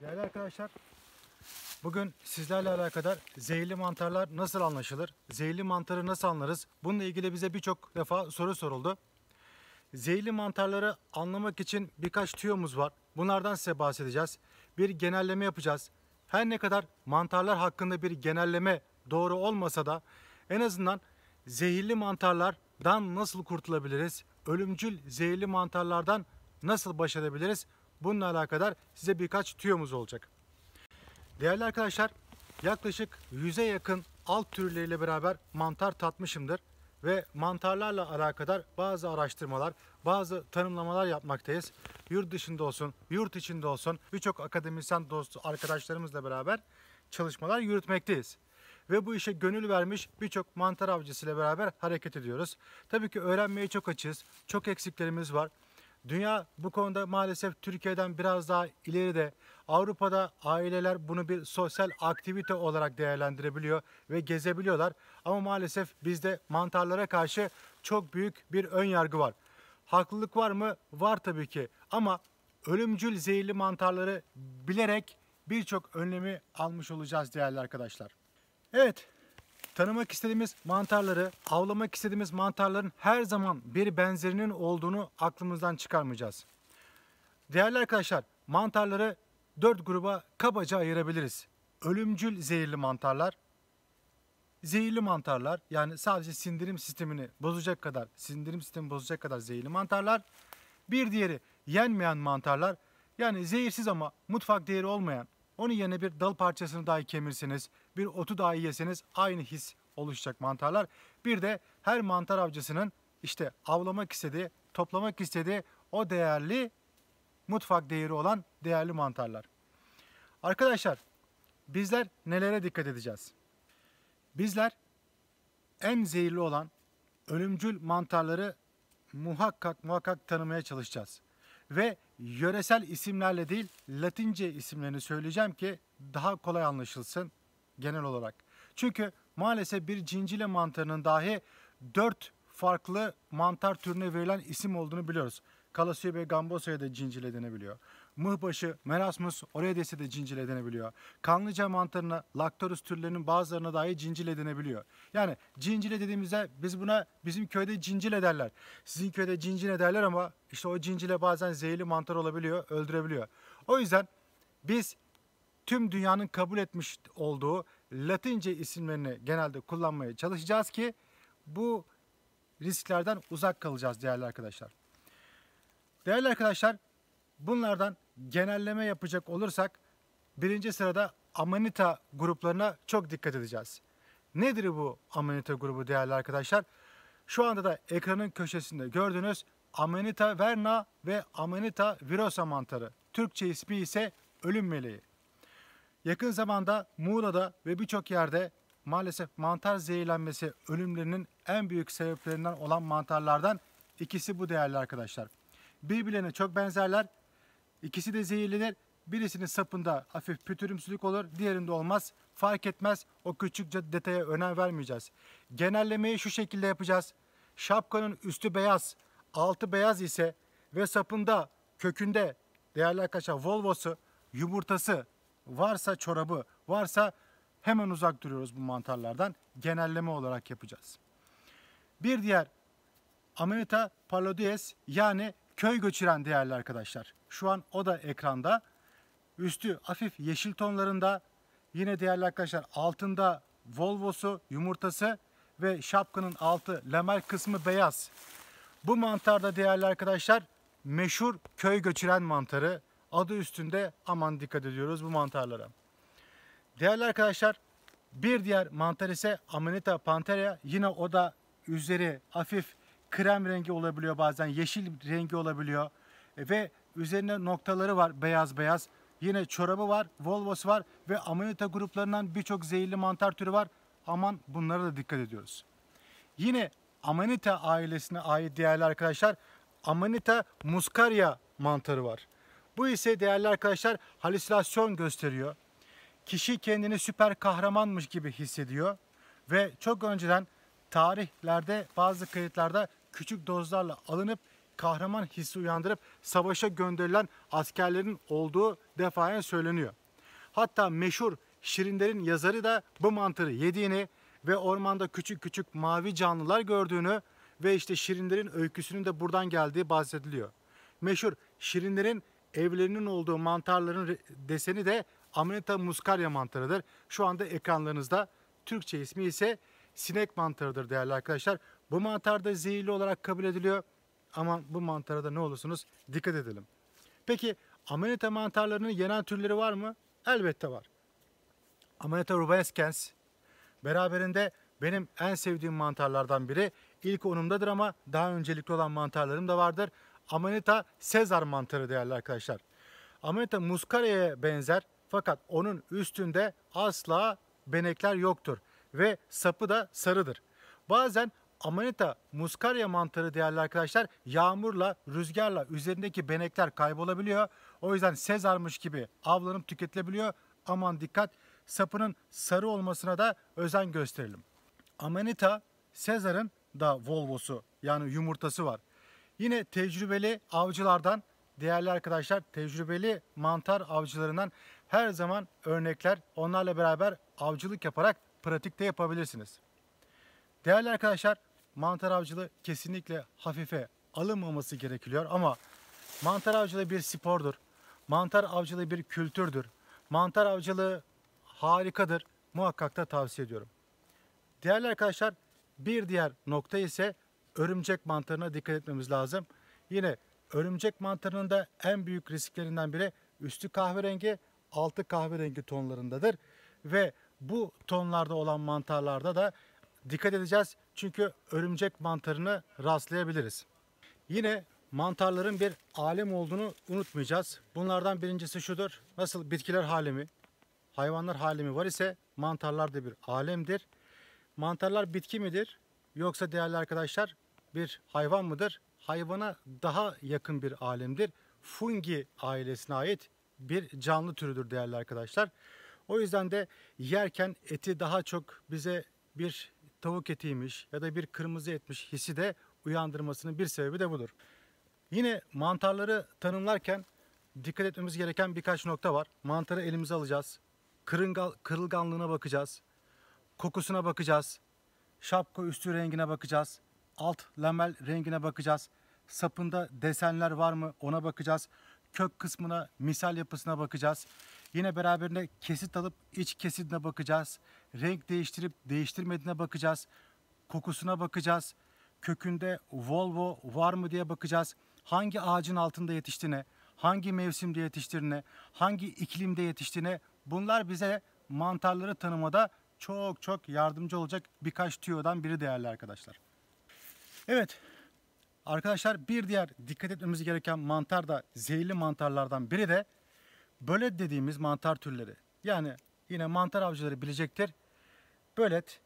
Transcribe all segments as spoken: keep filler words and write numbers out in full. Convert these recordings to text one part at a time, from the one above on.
Değerli arkadaşlar, bugün sizlerle alakadar zehirli mantarlar nasıl anlaşılır? Zehirli mantarı nasıl anlarız? Bununla ilgili bize birçok defa soru soruldu. Zehirli mantarları anlamak için birkaç tüyomuz var. Bunlardan size bahsedeceğiz. Bir genelleme yapacağız. Her ne kadar mantarlar hakkında bir genelleme doğru olmasa da en azından zehirli mantarlardan nasıl kurtulabiliriz? Ölümcül zehirli mantarlardan nasıl baş edebiliriz? Bununla alakadar size birkaç tüyomuz olacak. Değerli arkadaşlar, yaklaşık yüze yakın alt türleriyle beraber mantar tatmışımdır. Ve mantarlarla alakadar bazı araştırmalar, bazı tanımlamalar yapmaktayız. Yurt dışında olsun, yurt içinde olsun birçok akademisyen dostu arkadaşlarımızla beraber çalışmalar yürütmekteyiz. Ve bu işe gönül vermiş birçok mantar avcısıyla beraber hareket ediyoruz. Tabii ki öğrenmeye çok açığız, çok eksiklerimiz var. Dünya bu konuda maalesef Türkiye'den biraz daha ileride. Avrupa'da aileler bunu bir sosyal aktivite olarak değerlendirebiliyor ve gezebiliyorlar. Ama maalesef bizde mantarlara karşı çok büyük bir ön yargı var. Haklılık var mı? Var tabii ki. Ama ölümcül zehirli mantarları bilerek birçok önlemi almış olacağız değerli arkadaşlar. Evet, tanımak istediğimiz mantarları, avlamak istediğimiz mantarların her zaman bir benzerinin olduğunu aklımızdan çıkarmayacağız. Değerli arkadaşlar, mantarları dört gruba kabaca ayırabiliriz. Ölümcül zehirli mantarlar, zehirli mantarlar yani sadece sindirim sistemini bozacak kadar, sindirim sistemi bozacak kadar zehirli mantarlar. Bir diğeri yenmeyen mantarlar, yani zehirsiz ama mutfak değeri olmayan, onun yerine bir dal parçasını dahi kemirseniz, bir otu dahi yeseniz aynı his oluşacak mantarlar. Bir de her mantar avcısının işte avlamak istediği, toplamak istediği o değerli mutfak değeri olan değerli mantarlar. Arkadaşlar, bizler nelere dikkat edeceğiz? Bizler en zehirli olan ölümcül mantarları muhakkak muhakkak tanımaya çalışacağız. Ve yöresel isimlerle değil, Latince isimlerini söyleyeceğim ki daha kolay anlaşılsın genel olarak. Çünkü maalesef bir cincile mantarının dahi dört farklı mantar türüne verilen isim olduğunu biliyoruz. Kalasiyo ve Gambosa'ya da cincile denebiliyor. Mıhbaşı, Merasmus, Oreades'e de cincile denebiliyor. Kanlıca mantarına, Lactarius türlerinin bazılarına dahi cincile denebiliyor. Yani cincile dediğimizde biz buna bizim köyde cincile derler. Sizin köyde cincile derler ama işte o cincile bazen zehirli mantar olabiliyor, öldürebiliyor. O yüzden biz tüm dünyanın kabul etmiş olduğu Latince isimlerini genelde kullanmaya çalışacağız ki bu risklerden uzak kalacağız değerli arkadaşlar. Değerli arkadaşlar, bunlardan genelleme yapacak olursak birinci sırada Amanita gruplarına çok dikkat edeceğiz. Nedir bu Amanita grubu değerli arkadaşlar? Şu anda da ekranın köşesinde gördüğünüz Amanita Verna ve Amanita virosa mantarı. Türkçe ismi ise ölüm meleği. Yakın zamanda Muğla'da ve birçok yerde maalesef mantar zehirlenmesi ölümlerinin en büyük sebeplerinden olan mantarlardan ikisi bu değerli arkadaşlar. Birbirlerine çok benzerler. İkisi de zehirlidir. Birisinin sapında hafif pütürümsülük olur, diğerinde olmaz. Fark etmez. O küçük detaya önem vermeyeceğiz. Genellemeyi şu şekilde yapacağız. Şapkanın üstü beyaz, altı beyaz ise ve sapında, kökünde değerli arkadaşlar volvosu, yumurtası varsa, çorabı varsa hemen uzak duruyoruz bu mantarlardan. Genelleme olarak yapacağız. Bir diğer Amanita phalloides yani köy göçüren değerli arkadaşlar. Şu an o da ekranda. Üstü hafif yeşil tonlarında. Yine değerli arkadaşlar altında volvosu, yumurtası ve şapkanın altı lamel kısmı beyaz. Bu mantarda değerli arkadaşlar meşhur köy göçüren mantarı. Adı üstünde, aman dikkat ediyoruz bu mantarlara. Değerli arkadaşlar bir diğer mantar ise Amanita pantera. Yine o da üzeri hafif krem rengi olabiliyor, bazen yeşil rengi olabiliyor ve üzerine noktaları var beyaz beyaz. Yine çorabı var, volvosu var ve Amanita gruplarından birçok zehirli mantar türü var. Aman bunlara da dikkat ediyoruz. Yine Amanita ailesine ait değerli arkadaşlar Amanita muscaria mantarı var. Bu ise değerli arkadaşlar halüsinasyon gösteriyor. Kişi kendini süper kahramanmış gibi hissediyor ve çok önceden tarihlerde bazı kayıtlarda küçük dozlarla alınıp kahraman hissi uyandırıp savaşa gönderilen askerlerin olduğu defaen söyleniyor. Hatta meşhur Şirinlerin yazarı da bu mantarı yediğini ve ormanda küçük küçük mavi canlılar gördüğünü ve işte Şirinlerin öyküsünün de buradan geldiği bahsediliyor. Meşhur Şirinlerin evlerinin olduğu mantarların deseni de Amanita muscaria mantarıdır. Şu anda ekranlarınızda. Türkçe ismi ise sinek mantarıdır değerli arkadaşlar. Bu mantar da zehirli olarak kabul ediliyor. Ama bu mantara da ne olursunuz dikkat edelim. Peki Amanita mantarlarının yenen türleri var mı? Elbette var. Amanita rubescens beraberinde benim en sevdiğim mantarlardan biri. İlk onumdadır ama daha öncelikli olan mantarlarım da vardır. Amanita Caesar mantarı değerli arkadaşlar. Amanita muscaria'ya benzer fakat onun üstünde asla benekler yoktur ve sapı da sarıdır. Bazen Amanita muscaria mantarı değerli arkadaşlar yağmurla, rüzgarla üzerindeki benekler kaybolabiliyor. O yüzden Sezar'mış gibi avlanıp tüketilebiliyor. Aman dikkat, sapının sarı olmasına da özen gösterelim. Amanita Sezar'ın da volvosu yani yumurtası var. Yine tecrübeli avcılardan değerli arkadaşlar, tecrübeli mantar avcılarından her zaman örnekler, onlarla beraber avcılık yaparak pratikte yapabilirsiniz. Değerli arkadaşlar, mantar avcılığı kesinlikle hafife alınmaması gerekiyor ama mantar avcılığı bir spordur. Mantar avcılığı bir kültürdür. Mantar avcılığı harikadır. Muhakkak da tavsiye ediyorum. Değerli arkadaşlar, bir diğer nokta ise örümcek mantarına dikkat etmemiz lazım. Yine örümcek mantarının da en büyük risklerinden biri üstü kahverengi, altı kahverengi tonlarındadır ve bu tonlarda olan mantarlarda da dikkat edeceğiz çünkü örümcek mantarını rastlayabiliriz. Yine mantarların bir alem olduğunu unutmayacağız. Bunlardan birincisi şudur: nasıl bitkiler alemi, hayvanlar alemi var ise mantarlar da bir alemdir. Mantarlar bitki midir yoksa değerli arkadaşlar bir hayvan mıdır? Hayvana daha yakın bir alemdir. Fungi ailesine ait bir canlı türüdür değerli arkadaşlar. O yüzden de yerken eti daha çok bize bir tavuk etiymiş ya da bir kırmızı etmiş hissi de uyandırmasının bir sebebi de budur. Yine mantarları tanımlarken dikkat etmemiz gereken birkaç nokta var. Mantarı elimize alacağız. Kırıngal, kırılganlığına bakacağız. Kokusuna bakacağız. Şapka üstü rengine bakacağız. Alt lamel rengine bakacağız. Sapında desenler var mı ona bakacağız. Kök kısmına, misal yapısına bakacağız. Yine beraberinde kesit alıp iç kesidine bakacağız. Renk değiştirip değiştirmediğine bakacağız. Kokusuna bakacağız. Kökünde volvo var mı diye bakacağız. Hangi ağacın altında yetiştiğine, hangi mevsimde yetiştiğine, hangi iklimde yetiştiğine, bunlar bize mantarları tanımada çok çok yardımcı olacak birkaç tüyodan biri değerli arkadaşlar. Evet arkadaşlar, bir diğer dikkat etmemiz gereken mantar da zehirli mantarlardan biri de bölet dediğimiz mantar türleri. Yani yine mantar avcıları bilecektir. Bölet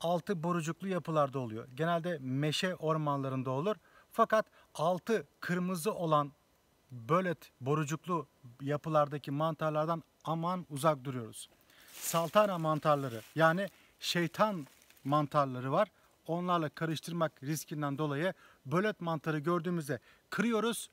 altı borucuklu yapılarda oluyor. Genelde meşe ormanlarında olur. Fakat altı kırmızı olan bölet borucuklu yapılardaki mantarlardan aman uzak duruyoruz. Saltana mantarları yani şeytan mantarları var. Onlarla karıştırmak riskinden dolayı bölet mantarı gördüğümüzde kırıyoruz.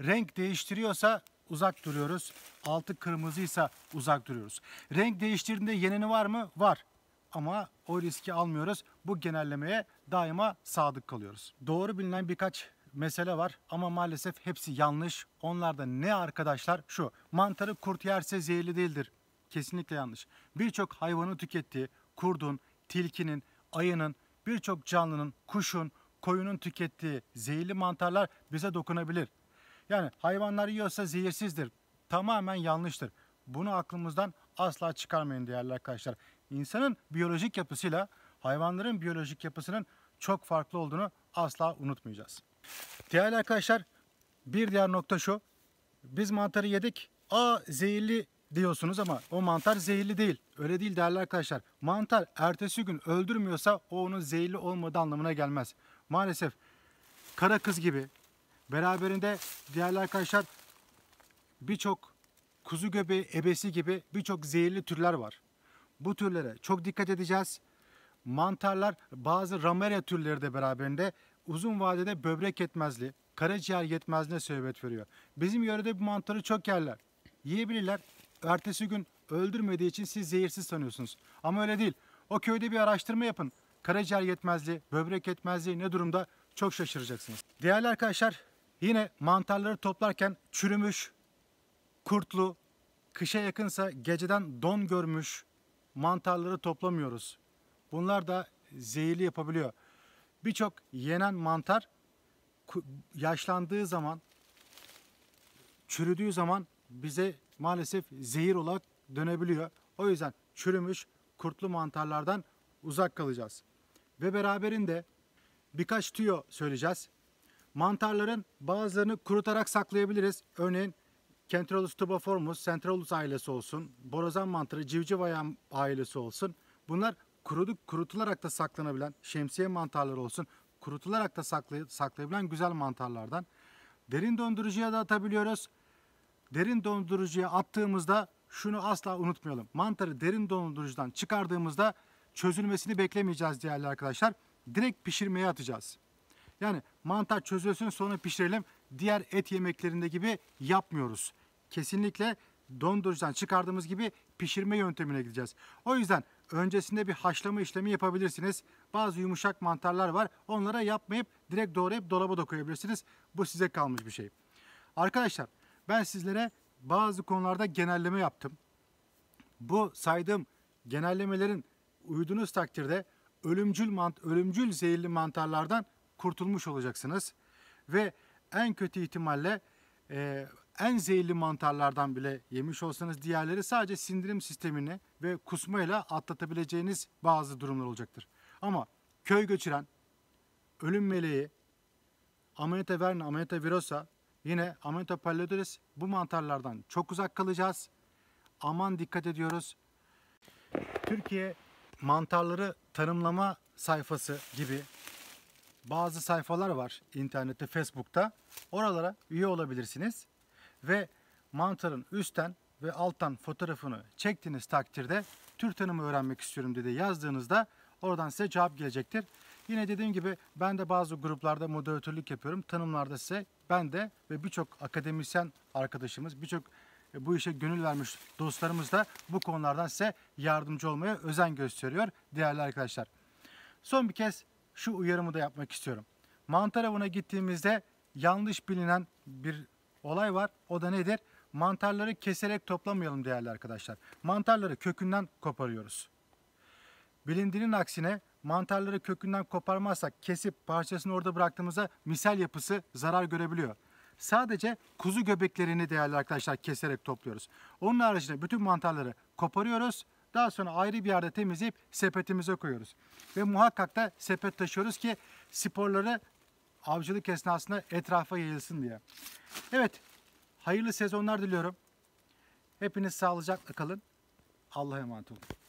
Renk değiştiriyorsa uzak duruyoruz. Altı kırmızıysa uzak duruyoruz. Renk değiştirdiğinde yeneni var mı? Var. Ama o riski almıyoruz. Bu genellemeye daima sadık kalıyoruz. Doğru bilinen birkaç mesele var ama maalesef hepsi yanlış. Onlar da ne arkadaşlar? Şu: mantarı kurt yerse zehirli değildir. Kesinlikle yanlış. Birçok hayvanı tükettiği, kurdun, tilkinin, ayının, birçok canlının, kuşun, koyunun tükettiği zehirli mantarlar bize dokunabilir. Yani hayvanlar yiyorsa zehirsizdir. Tamamen yanlıştır. Bunu aklımızdan asla çıkarmayın değerli arkadaşlar. İnsanın biyolojik yapısıyla hayvanların biyolojik yapısının çok farklı olduğunu asla unutmayacağız. Değerli arkadaşlar, bir diğer nokta şu: biz mantarı yedik, aa zehirli diyorsunuz ama o mantar zehirli değil. Öyle değil değerli arkadaşlar. Mantar ertesi gün öldürmüyorsa o onun zehirli olmadığı anlamına gelmez. Maalesef kara kız gibi, beraberinde değerli arkadaşlar birçok kuzu göbeği ebesi gibi birçok zehirli türler var. Bu türlere çok dikkat edeceğiz. Mantarlar, bazı Ramaria türleri de beraberinde uzun vadede böbrek yetmezliği, karaciğer yetmezliğine sebebiyet veriyor. Bizim yörede bu mantarı çok yerler. Yiyebilirler. Ertesi gün öldürmediği için siz zehirsiz sanıyorsunuz. Ama öyle değil. O köyde bir araştırma yapın. Karaciğer yetmezliği, böbrek yetmezliği ne durumda? Çok şaşıracaksınız. Değerli arkadaşlar, yine mantarları toplarken çürümüş, kurtlu, kışa yakınsa geceden don görmüş mantarları toplamıyoruz. Bunlar da zehirli yapabiliyor. Birçok yenen mantar yaşlandığı zaman, çürüdüğü zaman bize maalesef zehir olarak dönebiliyor. O yüzden çürümüş, kurtlu mantarlardan uzak kalacağız. Ve beraberinde birkaç tüyo söyleyeceğiz. Mantarların bazılarını kurutarak saklayabiliriz. Örneğin Cantharellus tubaeformis, Centralus ailesi olsun, borazan mantarı, civciv ayağı ailesi olsun. Bunlar kuruduk, kurutularak da saklanabilen, şemsiye mantarları olsun, kurutularak da saklay saklayabilen güzel mantarlardan. Derin dondurucuya da atabiliyoruz. Derin dondurucuya attığımızda şunu asla unutmayalım. Mantarı derin dondurucudan çıkardığımızda çözülmesini beklemeyeceğiz değerli arkadaşlar. Direkt pişirmeye atacağız. Yani mantar çözülsün sonra pişirelim. Diğer et yemeklerinde gibi yapmıyoruz. Kesinlikle dondurucudan çıkardığımız gibi pişirme yöntemine gideceğiz. O yüzden öncesinde bir haşlama işlemi yapabilirsiniz. Bazı yumuşak mantarlar var. Onlara yapmayıp direkt doğrayıp dolaba da koyabilirsiniz. Bu size kalmış bir şey. Arkadaşlar ben sizlere bazı konularda genelleme yaptım. Bu saydığım genellemelerin uyduğunuz takdirde ölümcül mant ölümcül zehirli mantarlardan kurtulmuş olacaksınız. Ve en kötü ihtimalle e, en zehirli mantarlardan bile yemiş olsanız diğerleri sadece sindirim sistemini ve kusmayla atlatabileceğiniz bazı durumlar olacaktır. Ama köy göçüren, ölüm meleği, Amanita Verna, Amanita virosa, yine Amanita phalloides, bu mantarlardan çok uzak kalacağız. Aman dikkat ediyoruz. Türkiye mantarları tanımlama sayfası gibi bazı sayfalar var internette, Facebook'ta. Oralara üye olabilirsiniz. Ve mantarın üstten ve alttan fotoğrafını çektiğiniz takdirde tür tanımı öğrenmek istiyorum diye yazdığınızda oradan size cevap gelecektir. Yine dediğim gibi ben de bazı gruplarda moderatörlük yapıyorum. Tanımlarda size ben de ve birçok akademisyen arkadaşımız, birçok bu işe gönül vermiş dostlarımız da bu konulardan size yardımcı olmaya özen gösteriyor değerli arkadaşlar. Son bir kez şu uyarımı da yapmak istiyorum. Mantar avına gittiğimizde yanlış bilinen bir olay var. O da nedir? Mantarları keserek toplamayalım değerli arkadaşlar. Mantarları kökünden koparıyoruz. Bilindiğinin aksine mantarları kökünden koparmazsak, kesip parçasını orada bıraktığımızda misel yapısı zarar görebiliyor. Sadece kuzu göbeklerini değerli arkadaşlar keserek topluyoruz. Onun haricinde bütün mantarları koparıyoruz. Daha sonra ayrı bir yerde temizleyip sepetimize koyuyoruz. Ve muhakkak da sepet taşıyoruz ki sporları avcılık esnasında etrafa yayılsın diye. Evet, hayırlı sezonlar diliyorum. Hepiniz sağlıcakla kalın. Allah'a emanet olun.